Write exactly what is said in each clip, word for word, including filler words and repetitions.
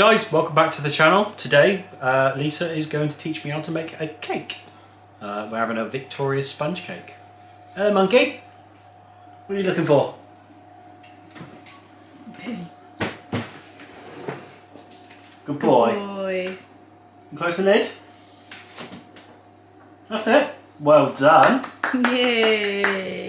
guys, welcome back to the channel. Today uh, Lisa is going to teach me how to make a cake. Uh, we're having a Victoria's sponge cake. Hello monkey, what are you looking for? Good boy. Good boy. Close the lid. That's it. Well done. Yay.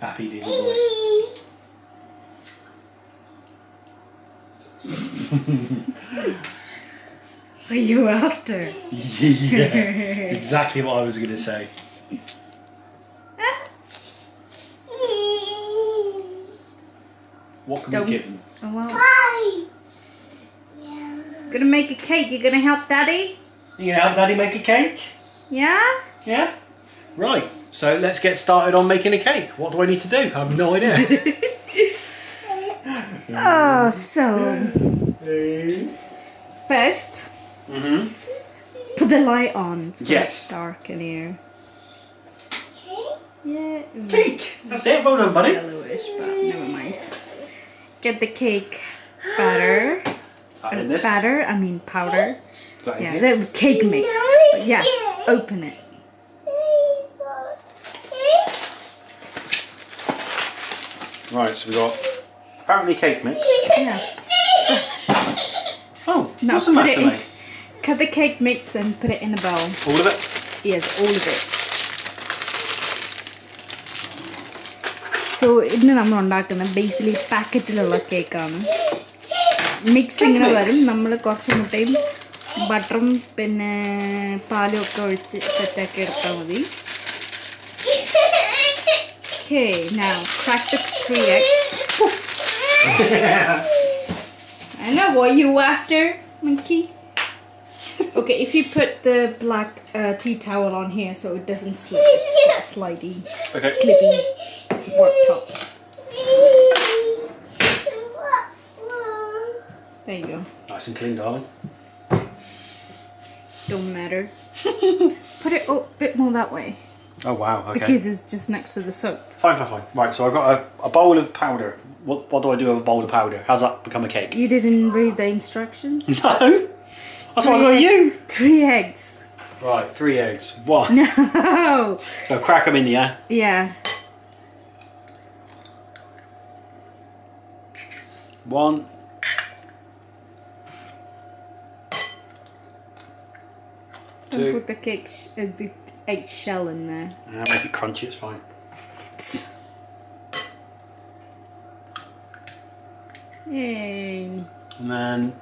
Happy little boy. What are you after? Yeah, that's exactly what I was going to say. What can Don't, we give them? Oh, well. Hi. Yeah. Gonna make a cake. You gonna help Daddy? You gonna help Daddy make a cake? Yeah. Yeah. Right. So let's get started on making a cake. What do I need to do? I have no idea. Oh, so first, mm-hmm. Put the light on. So yes. It's dark in here. Cake. Yeah. Cake. That's it. Well done, buddy. Yellowish, but never mind. Get the cake batter. Is that in this? Batter, I mean powder. Is that in yeah, the cake mix. But yeah, open it. Right, so we got apparently cake mix. Yeah. Oh, no, what's the matter today? Cut the cake mix and put it in a bowl. All of it? Yes, all of it. So, this is basically a packet of cake. Mixing it up, we have butter and milk. Okay, now crack the three eggs. I know what you after, monkey. Okay, if you put the black uh, tea towel on here so it doesn't slip, it's not slidey, okay. Slippy. Worktop. There you go. Nice and clean, darling. Don't matter. Put it a bit more that way. Oh wow, okay. Because it's just next to the soap. Fine, fine, fine. Right, so I've got a, a bowl of powder. What, what do I do with a bowl of powder? How's that become a cake? You didn't read the instructions? No! That's three what I got you! Three eggs. Right, three eggs. One. No! So crack them in the air. Yeah. One. Two. Don't put the cake sh uh, the egg shell in there. Yeah, make it crunchy, it's fine. Yay. And then,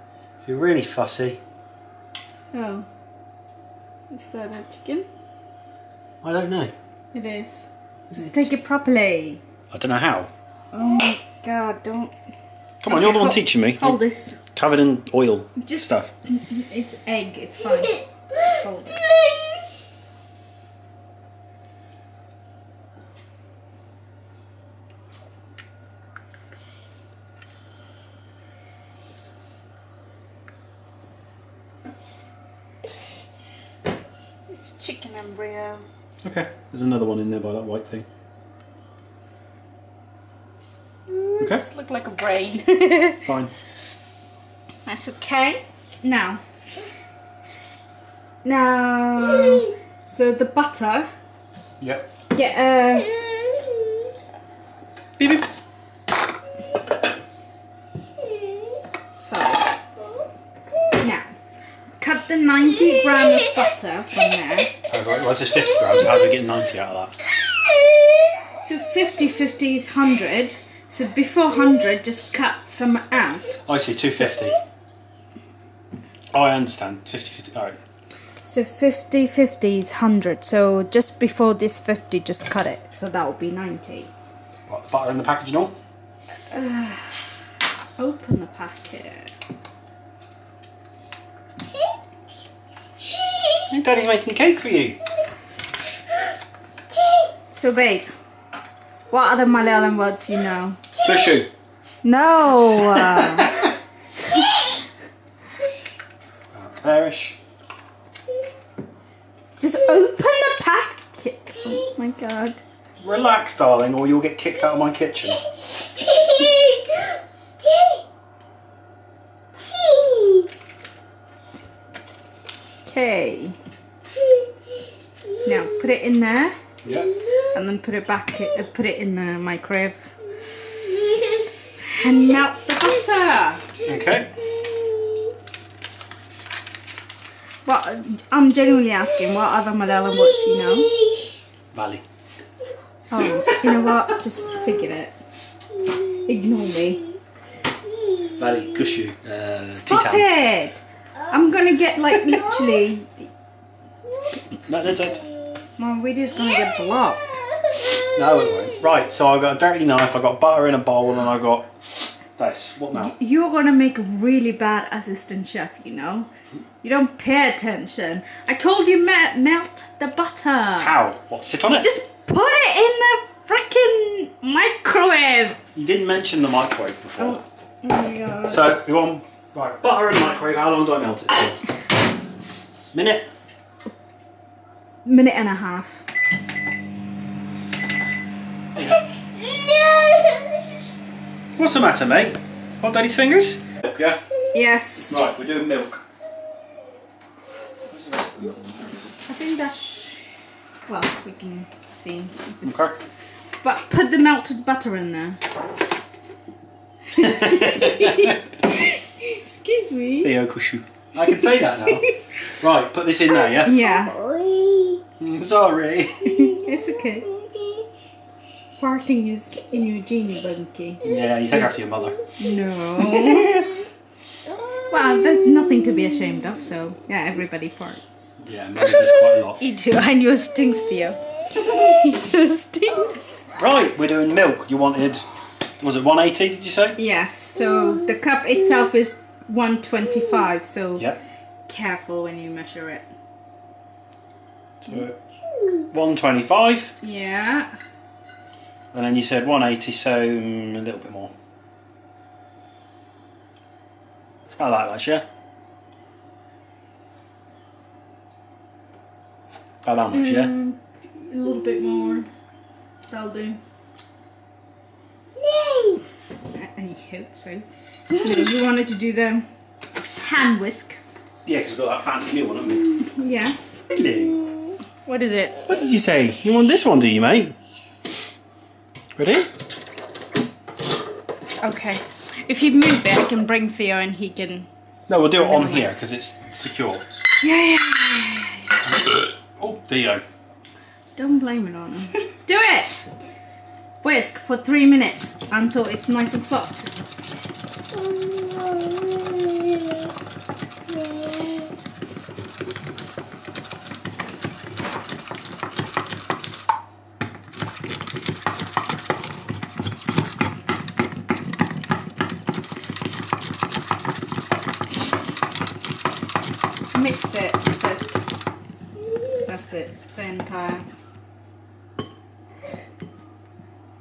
if you're really fussy. Oh. Is that a chicken? I don't know. It is. Just take it properly. I don't know how. Oh my god, don't. Come on, okay, you're the one hold, teaching me. Hold you're this. Covered in oil just, stuff. It's egg, it's fine. Just hold it. It's chicken embryo. Okay, there's another one in there by that white thing. Okay. This looks like a brain. Fine. That's okay. Now. Now. So the butter. Yep. Get a. Beep, beep. So. Now. Cut the ninety gram of butter from there. Oh, right. Well, this is fifty grams. How do we get ninety out of that? So fifty, fifty is one hundred. So before one hundred, just cut some out. Oh, I see, two fifty. Oh, I understand. fifty, fifty, alright. So fifty, fifty is one hundred. So just before this fifty, just cut it. So that will be ninety. What, the butter in the package and all? Uh, open the packet. Hey, Daddy's making cake for you. So, babe. What other Malayalam words you know? Fishy. No. Perish. Just open the packet. Oh my god. Relax, darling, or you'll get kicked out of my kitchen. Okay. Now put it in there. Yeah. And then put it back. Uh, put it in the microwave. And melt the butter. Okay. Well, I'm genuinely asking, what other Malayalam words do you know? Valley. Oh, you know what? Just figured it. Ignore me. Valley, gushu. Uh, Stop it! I'm gonna get like literally. No, no, don't. My video's gonna get blocked. No, it won't. Right, so I got a dirty knife, I got butter in a bowl, and I got this. What now? You're gonna make a really bad assistant chef, you know. You don't pay attention. I told you me melt the butter. How? What, sit on it? Just put it in the freaking microwave. You didn't mention the microwave before. Oh, oh my god. So, you want right, butter in the microwave, how long do I melt it for? Minute? Minute and a half. What's the matter, mate? Hold daddy's fingers? Milk, yeah? Yes. Right, we're doing milk. Where's the rest of the milk? There it is. I think that's... well, we can see. Okay. But put the melted butter in there. Excuse me. Excuse me. Theo Kushu. I can say that now. Right, put this in there, yeah? Yeah. Sorry. Sorry. It's okay. Farting is in your genie, Bunky. Yeah, you take after your mother. No. Well, there's nothing to be ashamed of, so yeah, everybody farts. Yeah, maybe there's quite a lot. You too, and yours stinks, Theo. Yours stinks. Right, we're doing milk. You wanted, was it one eighty, did you say? Yes, so the cup itself is one twenty-five, so yep. Careful when you measure it. So, one twenty-five? Yeah. And then you said one eighty, so a little bit more. I like that, yeah? About that much, um, yeah? A little bit more. That'll do. Yay! I hope so. You wanted to do the hand whisk. Yeah, because we've got that fancy new one, haven't we? Yes. Really? What is it? What did you say? You want this one, do you, mate? Ready? Okay. If you move it, I can bring Theo and he can... No, we'll do it on here because it's secure. Yeah, yeah, yeah, yeah. Oh, Theo. Don't blame it on him. Do it! Whisk for three minutes until it's nice and soft. Mix it first. That's it. The entire.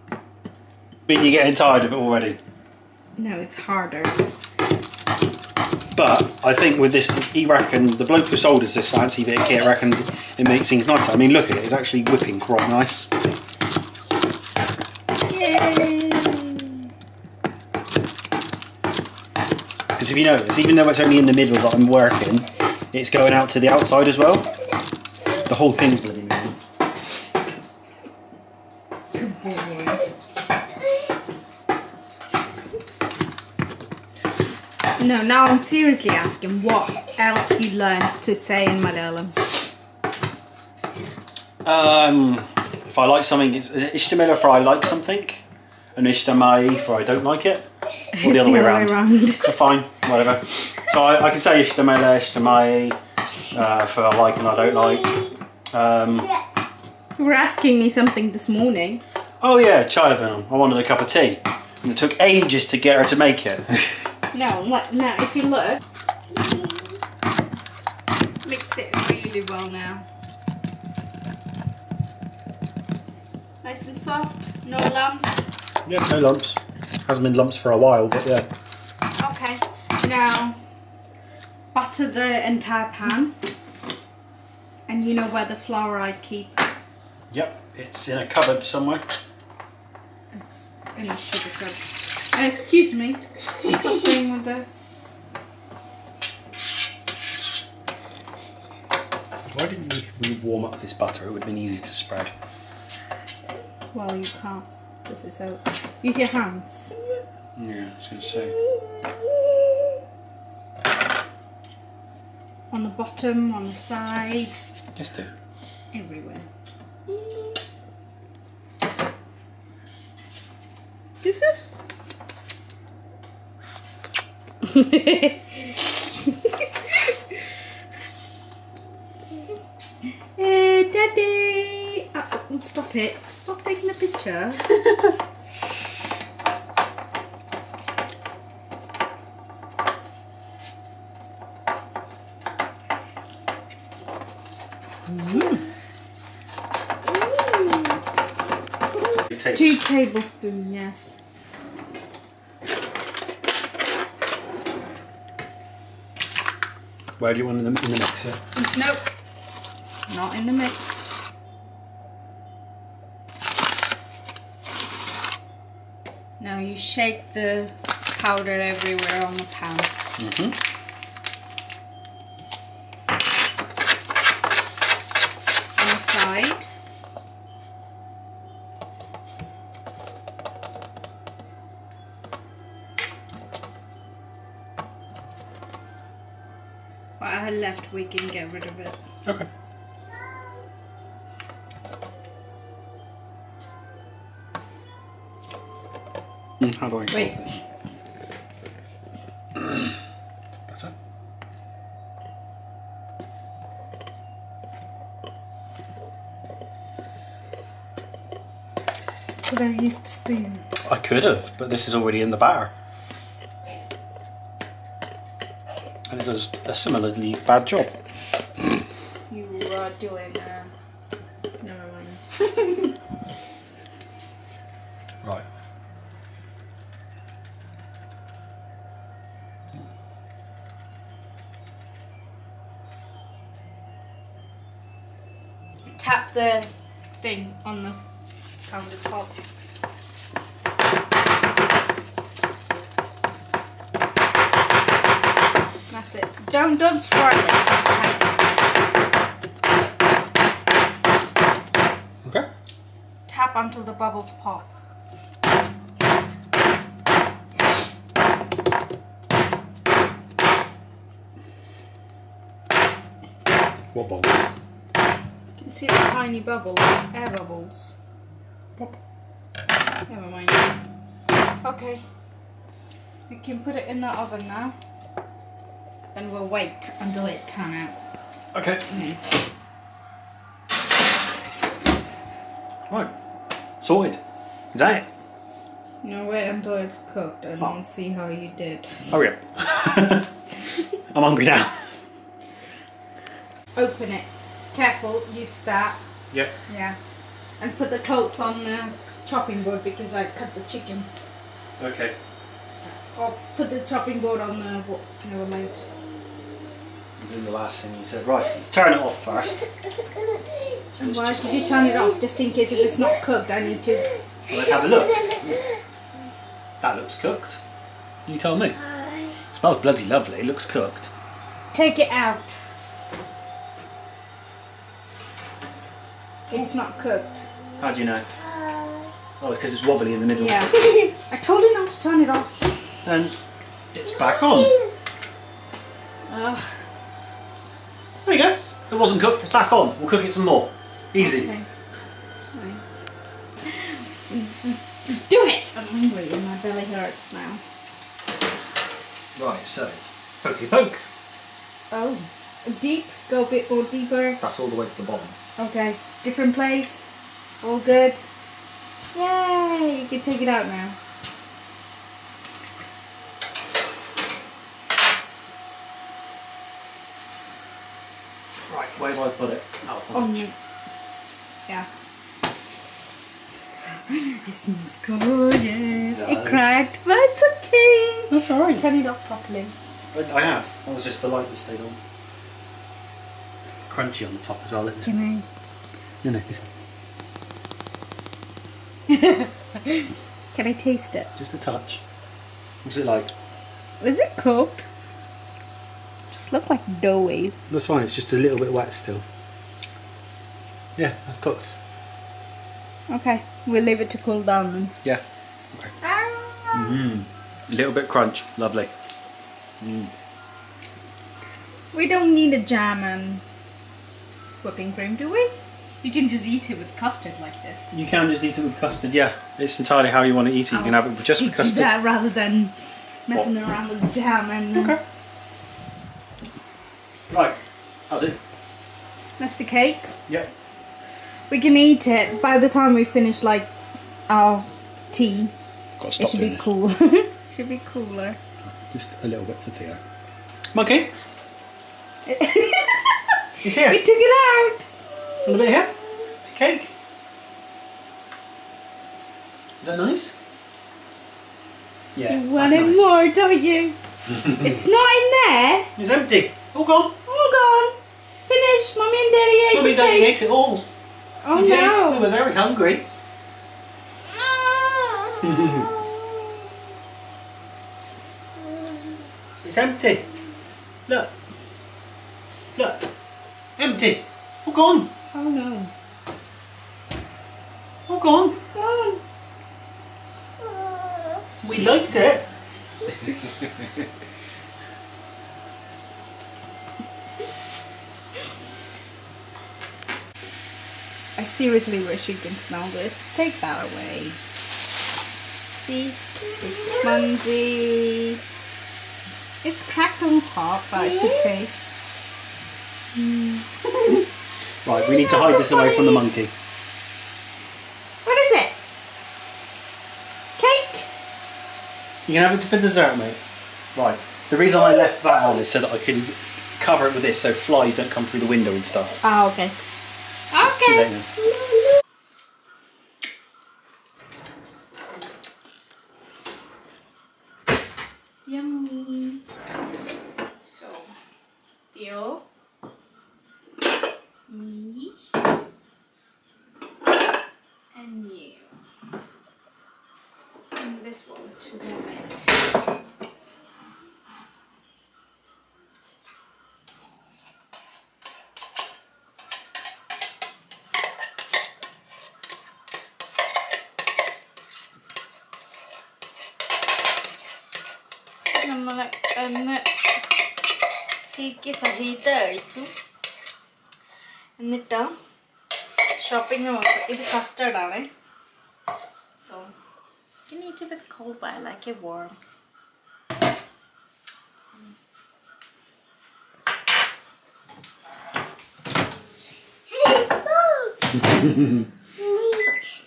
I mean, you're getting tired of it already. No, it's harder. But I think with this, he reckons the bloke who sold us this fancy bit of kit reckons it makes things nicer. I mean, look at it; it's actually whipping quite nice. Because if you notice, even though it's only in the middle that I'm working. It's going out to the outside as well. The whole thing's bloody moving. Good boy. No, now I'm seriously asking what else you learned to say in Malayalam. Um, if I like something, is it ishtamele for I like something? And ishtamai for I don't like it? Or the other way around? So fine, whatever. So I, I can say ishtamele, ishtamai, uh, for I like and I don't like. Um, you were asking me something this morning. Oh yeah, chai venom. I wanted a cup of tea. And it took ages to get her to make it. No, what, now if you look. Mix it really well now. Nice and soft, no lumps. Yeah, no lumps. Hasn't been lumps for a while, but yeah. Okay, now butter the entire pan, and you know where the flour I keep. Yep, it's in a cupboard somewhere. It's in a sugar cupboard. Uh, excuse me. Stop playing with that. Why didn't we warm up this butter? It would have been easier to spread. Well, you can't. This is out. Use your hands. Yeah, I was going to say. On the bottom, on the side. Just do. Everywhere. This is. Hey, Daddy! Oh, stop it. Stop taking a picture. Two tablespoons, yes. Where do you want them? In the mixer? Nope. Not in the mix. Now you shake the powder everywhere on the pan. Mm-hmm. What I had left, we can get rid of it. Okay. Mm, how do I? Wait. It's better. Could I have used a spoon? I could have, but this is already in the batter. And it does a similarly bad job. You are doing a... never mind. Right. Tap the thing on the countertops. That's it. Don't, don't swirl it. Tap. Okay. Tap until the bubbles pop. What bubbles? You can see the tiny bubbles, air bubbles. Pop. Never mind. Okay. We can put it in the oven now. And we'll wait until it turns out. Okay. Nice. Right. Sorted. Is that it? No, wait until it's cooked and oh. I'll see how you did. Hurry up. I'm hungry now. Open it. Careful, use that. Yep. Yeah. And put the cloves on the chopping board because I cut the chicken. Okay. I'll put the chopping board on the... What, never mind. You did the last thing you said. Right, let's turn it off first. And why should you turn it off? Just in case if it's not cooked, I need to... Well, let's have a look. That looks cooked. You tell me. It smells bloody lovely. It looks cooked. Take it out. It's not cooked. How do you know? Oh, because it's wobbly in the middle. Yeah. I told you not to turn it off. And it's back on. Ugh. There you go. It wasn't cooked, it's back on. We'll cook it some more. Easy. Okay. Right. Just, just do it! I'm hungry and my belly hurts now. Right, so, pokey poke. Oh, deep, go a bit more deeper. That's all the way to the bottom. Okay, different place, all good. Yay, you can take it out now. Right, where do I put it? Oh, on the... Yeah. It smells gorgeous. It, it cracked, but it's okay. That's alright. Turn it off properly. I have. That was just the light that stayed on. Crunchy on the top as well. Listen. No, no, listen. Can I taste it? Just a touch. What's it like? Is it cooked? It looks like doughy. That's fine, it's just a little bit wet still. Yeah, that's cooked. Okay, we'll leave it to cool down then. Yeah. Okay. Ah. Mm-hmm. A little bit crunch, lovely. Mm. We don't need a jam and whipping cream, do we? You can just eat it with custard like this. You can just eat it with custard, yeah. It's entirely how you want to eat it. You can have it just with custard. That rather than messing what? around with jam and... Okay. Right, I'll do. That's the cake. Yep. We can eat it by the time we finish like our tea. Got to stop it should doing be cool. It should be cooler. Just a little bit for Theo. Monkey. He's here. We took it out. A little bit here. Cake. Is that nice? Yeah. You want it nice. more, don't you? It's not in there. It's empty. All gone. All gone. Finished. Mummy and Daddy ate Mummy the Daddy cake. Ate it all. Oh we no. Did. We were very hungry. It's empty. Look. Look. Empty. All gone. Oh no. Oh, gone. Gone. We liked it. I seriously wish you can smell this. Take that away. See? It's spongy. It's cracked on top, but it's okay. Mm. Right, we need to hide this away from the monkey. What is it? Cake? You can have it for dessert, mate. Right, the reason I left that on is so that I can cover it with this so flies don't come through the window and stuff. Oh, okay. It's okay. Too late now. Yummy. So, Theo. Me and you, and this one to the right. I'm gonna um, take it as it is. And it uh, shopping it's custard, eh? So you can eat it with cold, but I like it warm. Hey, Bo!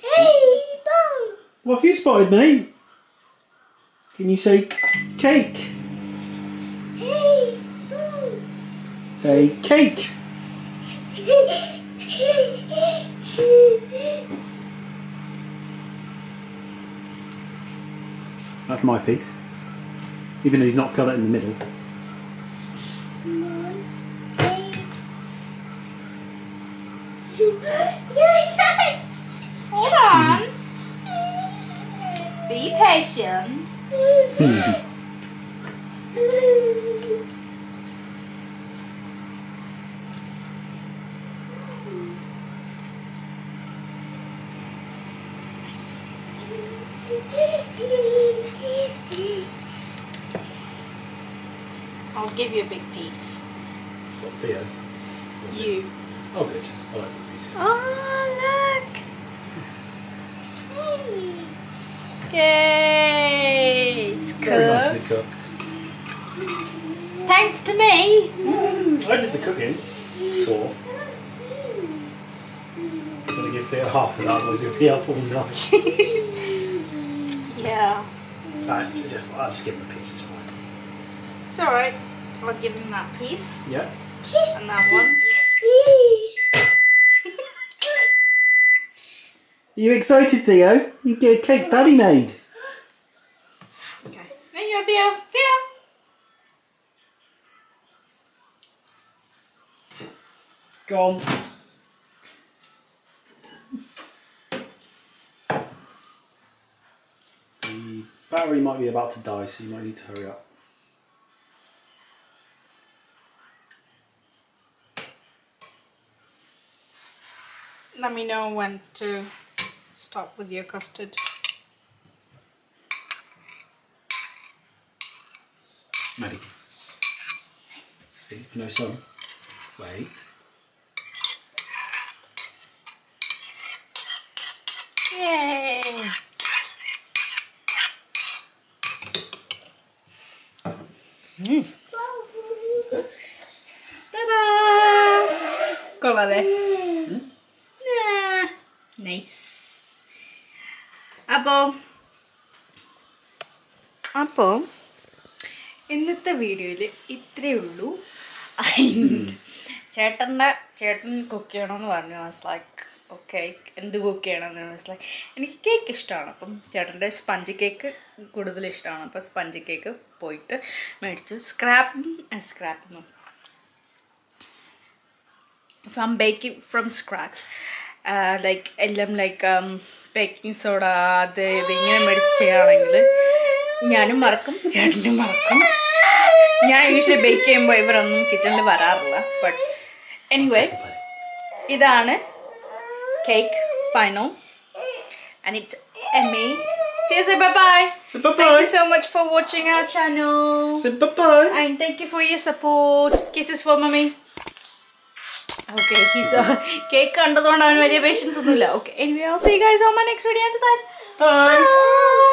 Hey, Bo! What have you spotted, mate? Can you say cake? Hey, Bo! Say cake! That's my piece. Even though you've not got it in the middle. Hold on. Mm. Be patient. I'll give you a big piece. What, Theo? You. Oh, good. I like the piece. Oh, look! Yay! It's cooked. Very nicely cooked. Thanks to me! Mm. I did the cooking. Sort of. I'm going to give Theo half of that, otherwise he'll be up all night. Yeah. I'll just, I'll just give him a piece, it's fine. It's alright. I'll give him that piece. Yeah. And that one. Are you excited, Theo? You get a cake Daddy made. Okay. There you go, Theo. Theo! Gone. battery might be about to die, so you might need to hurry up. Let me know when to stop with your custard. Ready. See, no sun. Wait. Yay! Mm. Ta-da! Colare. Mm. Yeah. Nice. Apple. Apple. ഇന്നത്തെ വീഡിയോയിൽ ഇത്രേ ഉള്ളൂ. And ചേട്ടൻ്റെ ചേട്ടൻ cook ചെയ്യണമെന്ന് പറഞ്ഞു. I was like, okay, എന്ത് cook ചെയ്യണമെന്ന് I was like, എനിക്ക് കേക്ക് ഇഷ്ടമാണ്. അപ്പം ചേട്ടൻ്റെ സ്പഞ്ച് കേക്ക് കൂടുതൽ ഇഷ്ടമാണ്. അപ്പോൾ സ്പഞ്ച് കേക്ക് പോയിട്ട് മേടിച്ചു. Scrap scrap from baking from scratch like എല്ലാം ലൈക്ക് ബേക്കിംഗ് സോഡ അത് ഇതിങ്ങനെ മേടിച്ച് ചെയ്യുകയാണെങ്കിൽ ഞാനും മറക്കും ചേട്ടനും മറക്കും. ഞാൻ യൂഷ്വലി ബേക്ക് ചെയ്യുമ്പോൾ ഇവരൊന്നും കിച്ചണിൽ വരാറില്ല. ബട്ട് എനിവേ ഇതാണ് cake final and it's yummy. Say bye bye. Say bye bye. Thank you so much for watching our channel. Say bye bye. And thank you for your support. Kisses for mommy. Okay, kiss. Cake കണ്ടതുകൊണ്ട് അവന് വലിയ patience ഒന്നുമില്ല. Okay, anyway, I'll see you guys on my next video. Until then, bye.